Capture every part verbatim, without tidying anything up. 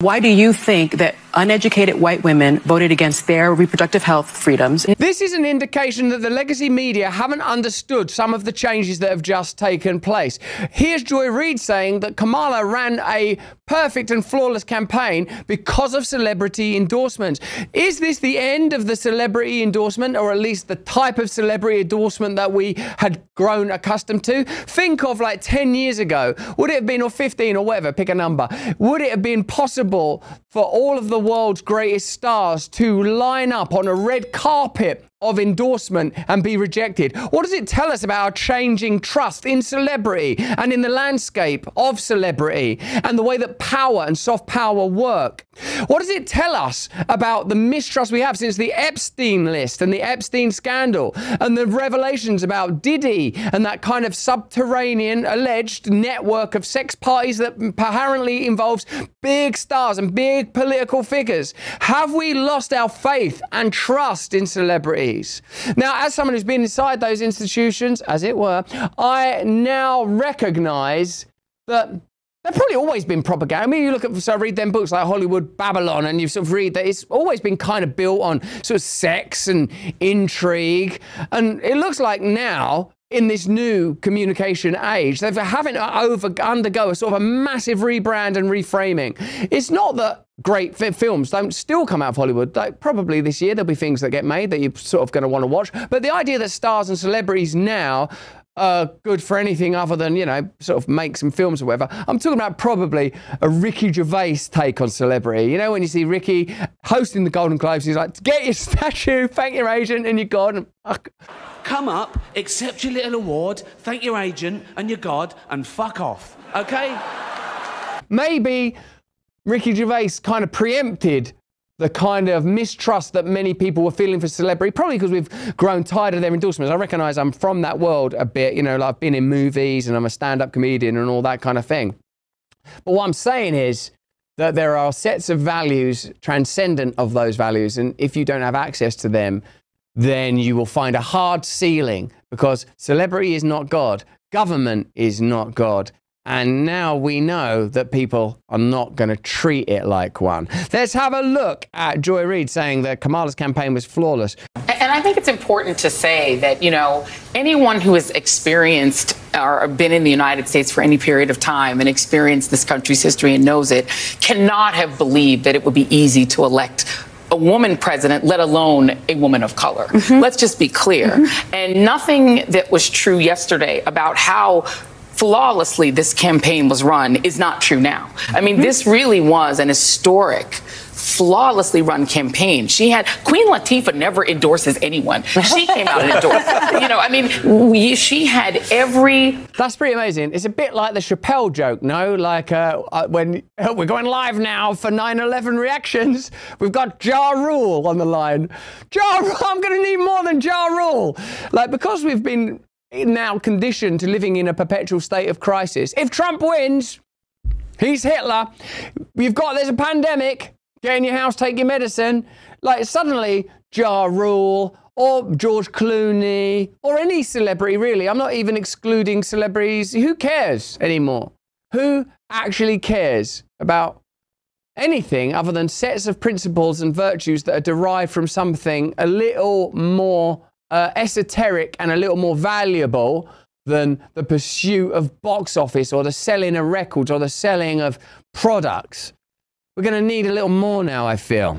Why do you think that uneducated white women voted against their reproductive health freedoms? This is an indication that the legacy media haven't understood some of the changes that have just taken place. Here's Joy Reid saying that Kamala ran a perfect and flawless campaign because of celebrity endorsements. Is this the end of the celebrity endorsement, or at least the type of celebrity endorsement that we had grown accustomed to? Think of like ten years ago, would it have been, or fifteen or whatever, pick a number, would it have been possible for all of the world's greatest stars to line up on a red carpet of endorsement and be rejected? What does it tell us about our changing trust in celebrity and in the landscape of celebrity and the way that power and soft power work? What does it tell us about the mistrust we have since the Epstein list and the Epstein scandal and the revelations about Diddy and that kind of subterranean alleged network of sex parties that apparently involves big stars and big political figures? Have we lost our faith and trust in celebrity? Now, as someone who's been inside those institutions, as it were, I now recognise that they've probably always been propaganda. I mean, you look at, so I read them books like Hollywood Babylon, and you sort of read that it's always been kind of built on sort of sex and intrigue. And it looks like now, in this new communication age, they're having to over, undergo a sort of a massive rebrand and reframing. It's not that great films don't still come out of Hollywood. Like, probably this year there'll be things that get made that you're sort of going to want to watch. But the idea that stars and celebrities now are good for anything other than, you know, sort of make some films or whatever. I'm talking about probably a Ricky Gervais take on celebrity. You know, when you see Ricky hosting the Golden Globes, he's like, get your statue, thank your agent, and your God. Come up, accept your little award, thank your agent and your God, and fuck off, okay? Maybe Ricky Gervais kind of preempted the kind of mistrust that many people were feeling for celebrity, probably because we've grown tired of their endorsements. I recognise I'm from that world a bit, you know, like I've been in movies and I'm a stand-up comedian and all that kind of thing. But what I'm saying is that there are sets of values transcendent of those values, and if you don't have access to them, then you will find a hard ceiling, because celebrity is not God, government is not God. And now we know that people are not going to treat it like one. Let's have a look at Joy Reid saying that Kamala's campaign was flawless. And I think it's important to say that, you know, anyone who has experienced or been in the United States for any period of time and experienced this country's history and knows it cannot have believed that it would be easy to elect a woman president, let alone a woman of color. Mm-hmm. Let's just be clear. Mm-hmm. And nothing that was true yesterday about how flawlessly this campaign was run is not true now. I mean, this really was an historic, flawlessly run campaign. She had, Queen Latifah never endorses anyone. She came out and endorsed. You know, I mean, we, she had every... That's pretty amazing. It's a bit like the Chappelle joke, no? Like uh, uh, when uh, we're going live now for nine eleven reactions, we've got Ja Rule on the line. Ja Rule, I'm going to need more than Ja Rule. Like, because we've been now conditioned to living in a perpetual state of crisis. If Trump wins, he's Hitler. You've got, there's a pandemic. Get in your house, take your medicine. Like, suddenly, Ja Rule or George Clooney or any celebrity, really. I'm not even excluding celebrities. Who cares anymore? Who actually cares about anything other than sets of principles and virtues that are derived from something a little more Uh, esoteric and a little more valuable than the pursuit of box office or the selling of records or the selling of products? We're going to need a little more now, I feel.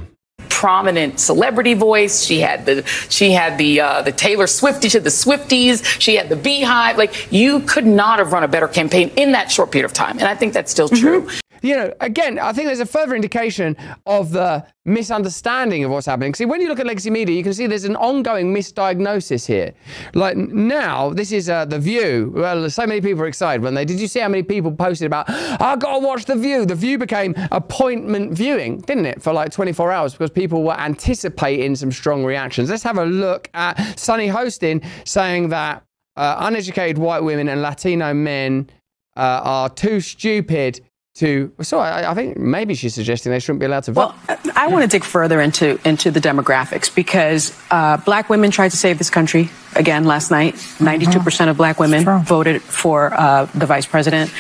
Prominent celebrity voice. She had the she had the uh, the Taylor Swift, she had the Swifties. She had the Beehive. Like, you could not have run a better campaign in that short period of time, and I think that's still true. Mm-hmm. You know, again, I think there's a further indication of the misunderstanding of what's happening. See, when you look at legacy media, you can see there's an ongoing misdiagnosis here. Like, now, this is uh, The View. Well, so many people are excited when they... Did you see how many people posted about, I've got to watch The View? The View became appointment viewing, didn't it, for like twenty-four hours, because people were anticipating some strong reactions. Let's have a look at Sunny Hostin saying that uh, uneducated white women and Latino men uh, are too stupid to, so I, I think maybe she's suggesting they shouldn't be allowed to vote. Well, I want to dig further into into the demographics, because uh, black women tried to save this country again last night. Ninety-two percent of black women voted for uh, the vice president.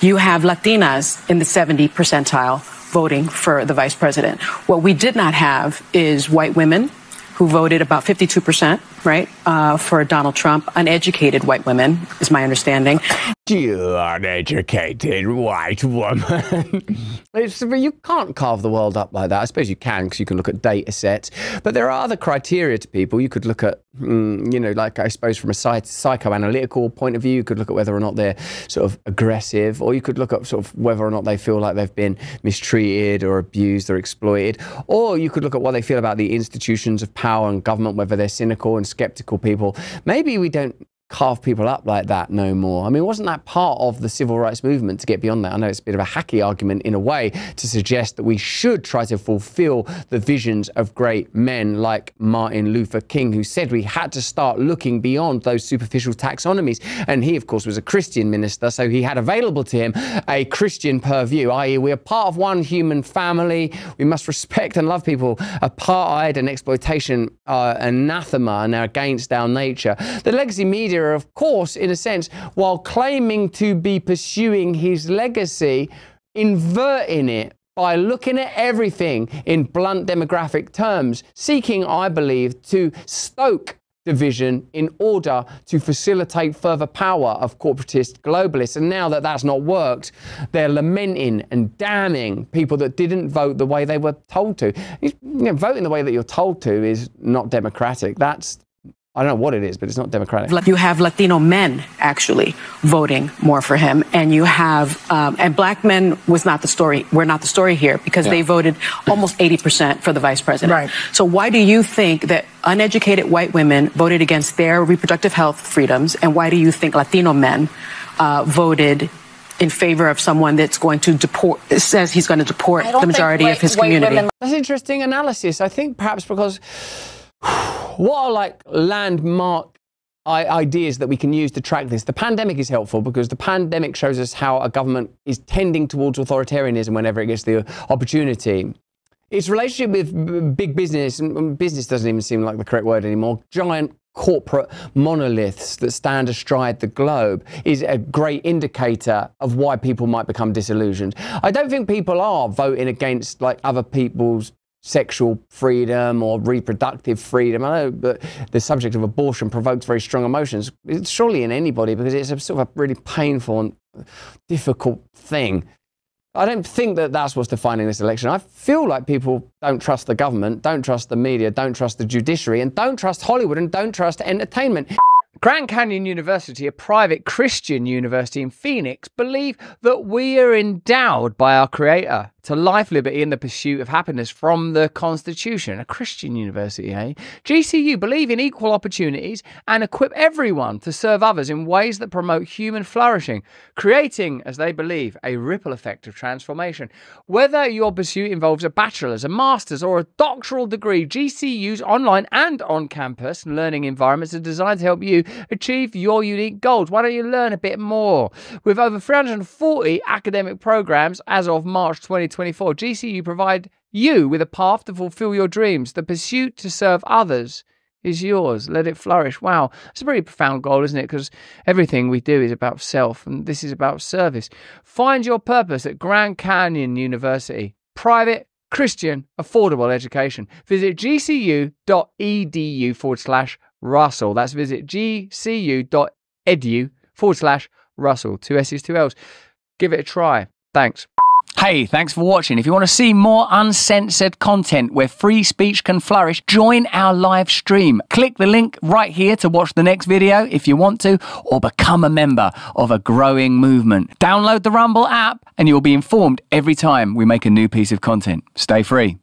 You have Latinas in the seventy percentile voting for the vice president. What we did not have is white women who voted about fifty-two percent, right, uh, for Donald Trump. Uneducated white women, is my understanding. You uneducated white woman. It's, you can't carve the world up like that. I suppose you can, because you can look at data sets. But there are other criteria to people. You could look at, mm, you know, like I suppose from a psych psychoanalytical point of view, you could look at whether or not they're sort of aggressive, or you could look up sort of whether or not they feel like they've been mistreated or abused or exploited. Or you could look at what they feel about the institutions of power and government, whether they're cynical and skeptical people. Maybe we don't carve people up like that no more. I mean, wasn't that part of the civil rights movement to get beyond that? I know it's a bit of a hacky argument in a way to suggest that we should try to fulfill the visions of great men like Martin Luther King, who said we had to start looking beyond those superficial taxonomies. And he, of course, was a Christian minister, so he had available to him a Christian purview, that is we are part of one human family, we must respect and love people. Apartheid and exploitation are anathema and are against our nature. The legacy media, of course, in a sense, while claiming to be pursuing his legacy, inverting it by looking at everything in blunt demographic terms, seeking, I believe, to stoke division in order to facilitate further power of corporatist globalists. And now that that's not worked, they're lamenting and damning people that didn't vote the way they were told to. You know, voting the way that you're told to is not democratic. That's, I don't know what it is, but it's not democratic. You have Latino men actually voting more for him, and you have um, and black men was not the story. We're not the story here, because yeah. they voted almost eighty percent for the vice president. Right. So why do you think that uneducated white women voted against their reproductive health freedoms, and why do you think Latino men uh, voted in favor of someone that's going to deport, says he's going to deport the majority white, of his community? Women. That's an interesting analysis. I think perhaps because. What are like landmark ideas that we can use to track this? The pandemic is helpful, because the pandemic shows us how a government is tending towards authoritarianism whenever it gets the opportunity. Its relationship with big business, and business doesn't even seem like the correct word anymore, giant corporate monoliths that stand astride the globe, is a great indicator of why people might become disillusioned. I don't think people are voting against like other people's sexual freedom or reproductive freedom. I know that the subject of abortion provokes very strong emotions, it's surely in anybody, because it's a sort of a really painful and difficult thing. I don't think that that's what's defining this election. I feel like people don't trust the government, don't trust the media, don't trust the judiciary, and don't trust Hollywood, and don't trust entertainment. Grand Canyon University, a private Christian university in Phoenix, believe that we are endowed by our Creator to life, liberty, and the pursuit of happiness from the Constitution. A Christian university, eh? G C U believe in equal opportunities and equip everyone to serve others in ways that promote human flourishing, creating, as they believe, a ripple effect of transformation. Whether your pursuit involves a bachelor's, a master's, or a doctoral degree, G C U's online and on-campus learning environments are designed to help you achieve your unique goals. Why don't you learn a bit more? With over three hundred forty academic programs as of March twenty twenty-four, G C U provide you with a path to fulfill your dreams. The pursuit to serve others is yours. Let it flourish. Wow. It's a pretty profound goal, isn't it? Because everything we do is about self, and this is about service. Find your purpose at Grand Canyon University. Private, Christian, affordable education. Visit gcu.edu forward slash Russell. That's visit gcu.edu forward slash Russell. Two S's, two L's. Give it a try. Thanks. Hey, thanks for watching. If you want to see more uncensored content where free speech can flourish, join our live stream. Click the link right here to watch the next video if you want to, or become a member of a growing movement. Download the Rumble app and you'll be informed every time we make a new piece of content. Stay free.